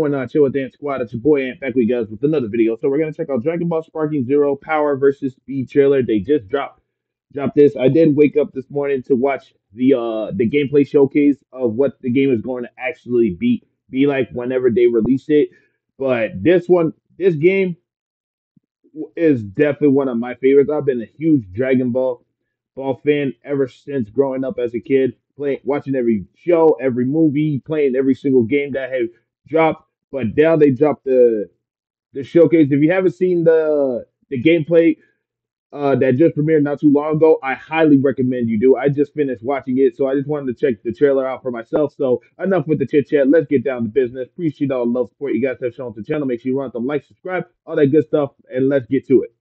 going on, Chill with Ant Squad? It's your boy Ant back with you guys with another video. So we're gonna check out Dragon Ball Sparking Zero Power versus Speed trailer. They just dropped this. I did wake up this morning to watch the gameplay showcase of what the game is going to actually be like whenever they release it. But this game is definitely one of my favorites. I've been a huge Dragon Ball fan ever since growing up as a kid. Watching every show, every movie, playing every single game that have dropped, but now they dropped the showcase. If you haven't seen the gameplay that just premiered not too long ago, I highly recommend you do. I just finished watching it, so I just wanted to check the trailer out for myself. So enough with the chit chat. Let's get down to business. Appreciate all the love support you guys have shown to the channel. Make sure you run them, like, subscribe, all that good stuff, and let's get to it.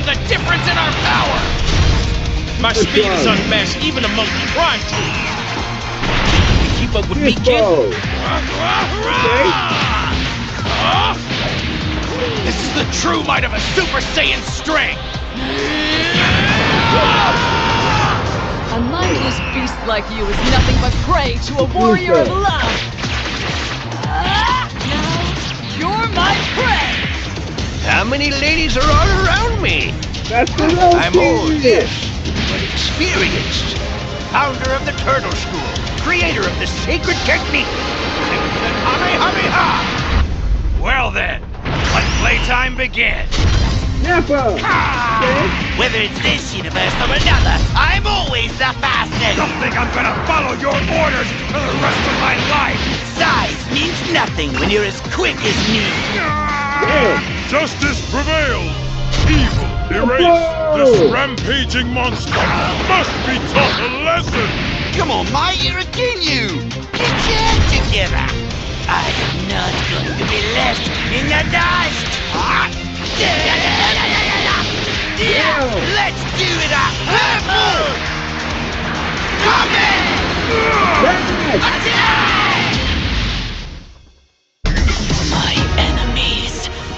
The difference in our power. My speed is unmatched even amongst the prime team. You can keep up with me, kid. Okay. This is the true might of a Super Saiyan strength. A mindless beast like you is nothing but prey to a warrior of love. Now you're my prey. How many ladies are all around me? That's the I'm old, yes, but experienced. Founder of the Turtle School, creator of the sacred technique. Well then, let playtime begin. Never. Okay. Whether it's this universe or another, I'm always the fastest. Don't think I'm gonna follow your orders for the rest of my life. Size means nothing when you're as quick as me. Yeah. Justice prevails! Evil erased! Whoa. This rampaging monster must be taught a lesson! Come on, Mai, you're again you! Get your head together! I am not going to be left in the dust! Let's do it up! Come in! Attack! My enemies!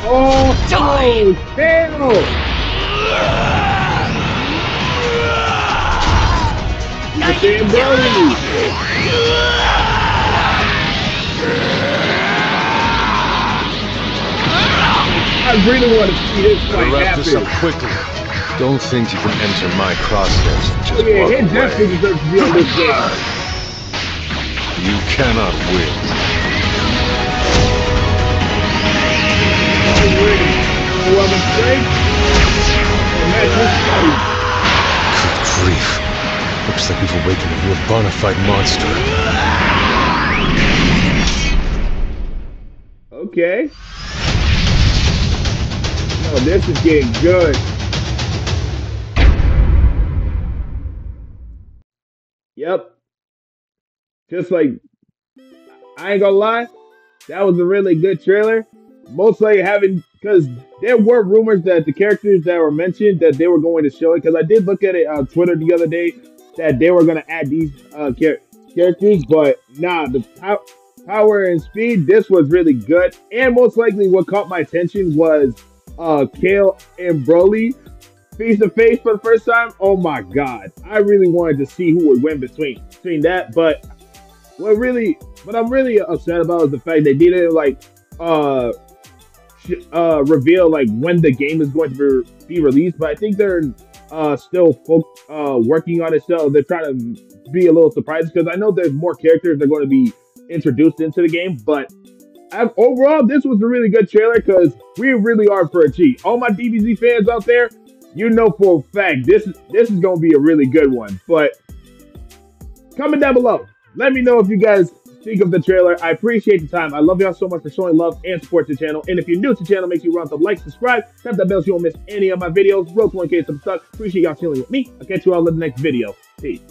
Oh, die! Kale! The damn Broly! I really want to see this fight happen. Wrap this up quickly. Don't think you can enter my crosshairs and just walk away. Definitely deserves to be on this game. You cannot win. Good grief. Looks like we've awakened a real bona fide monster. Okay. Oh, this is getting good. Yep. Just like, I ain't gonna lie, that was a really good trailer. Mostly having, because there were rumors that the characters that were mentioned that they were going to show it. Because I did look at it on Twitter the other day that they were going to add these characters, but nah, the power and speed. This was really good, and most likely what caught my attention was Kale and Broly face to face for the first time. Oh my god, I really wanted to see who would win between that. But what I'm really upset about is the fact they didn't like reveal like when the game is going to be released, but I think they're still working on it. So they're trying to be a little surprised because I know there's more characters that are going to be introduced into the game. But overall, this was a really good trailer because we really are for a treat. All my DBZ fans out there, you know for a fact this is going to be a really good one. But comment down below, let me know if you guys think of the trailer. I appreciate the time. I love y'all so much for showing love and support to the channel. And if you're new to the channel, make sure you run the like, subscribe, tap that bell so you won't miss any of my videos. Road to 1K, some stuff. Appreciate y'all chilling with me. I'll catch you all in the next video. Peace.